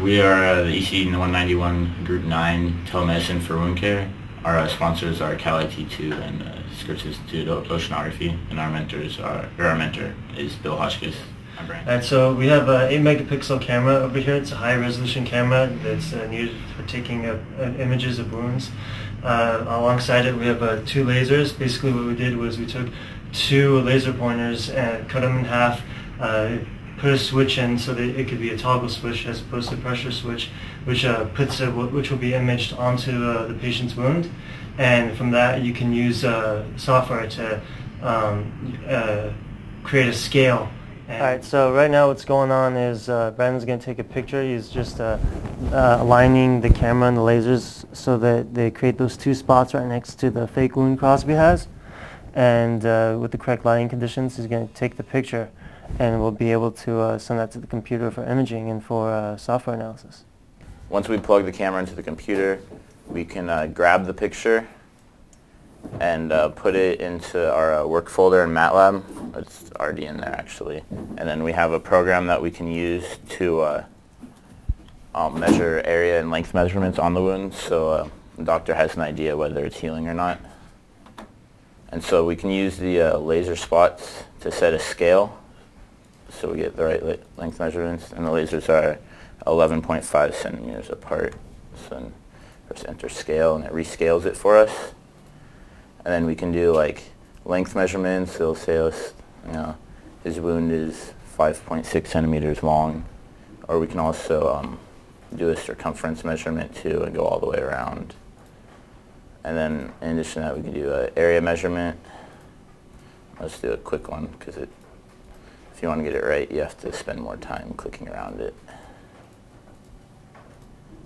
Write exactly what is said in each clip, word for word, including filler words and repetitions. We are uh, the E C one ninety-one Group nine Telemedicine for Wound Care. Our uh, sponsors are Calit two and uh, Scripps Institute of Oceanography, and our mentors are, or our mentor is Bill Hotchkiss. Alright, so we have an eight megapixel camera over here. It's a high resolution camera that's uh, used for taking uh, images of wounds. Uh, alongside it we have uh, two lasers. Basically what we did was we took two laser pointers and cut them in half, uh, put a switch in so that it could be a toggle switch as opposed to a pressure switch, which uh, puts a, which will be imaged onto uh, the patient's wound, and from that you can use uh, software to um, uh, create a scale. Alright, so right now what's going on is uh, Brandon's going to take a picture. He's just uh, uh, aligning the camera and the lasers so that they create those two spots right next to the fake wound Crosby has, and uh, with the correct lighting conditions he's going to take the picture, and we'll be able to uh, send that to the computer for imaging and for uh, software analysis. Once we plug the camera into the computer, we can uh, grab the picture and uh, put it into our uh, work folder in MATLAB. It's already in there actually. And then we have a program that we can use to uh, uh, measure area and length measurements on the wound, so uh, the doctor has an idea whether it's healing or not. And so we can use the uh, laser spots to set a scale, so we get the right le length measurements, and the lasers are eleven point five centimeters apart. So then press enter scale and it rescales it for us. And then we can do like length measurements. It'll say us, you know, his wound is five point six centimeters long, or we can also um, do a circumference measurement too and go all the way around. And then in addition to that we can do an area measurement. Let's do a quick one because it if you want to get it right, you have to spend more time clicking around it.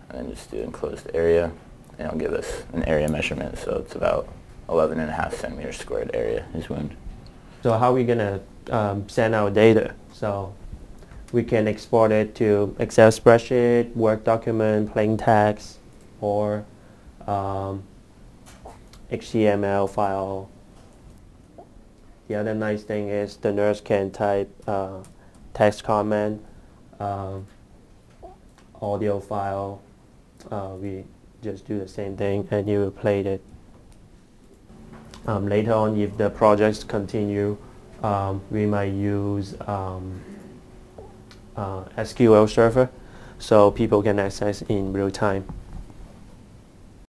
And then just do enclosed area, and it'll give us an area measurement, so it's about eleven and a half centimeter squared area, his wound. So how are we going to um, send our data? So we can export it to Excel spreadsheet, Word document, plain text, or um, H T M L file. The other nice thing is the nurse can type uh, text comment, uh, audio file. Uh, we just do the same thing and you will play it. Um, later on, if the projects continue, um, we might use um, uh, S Q L server so people can access in real time.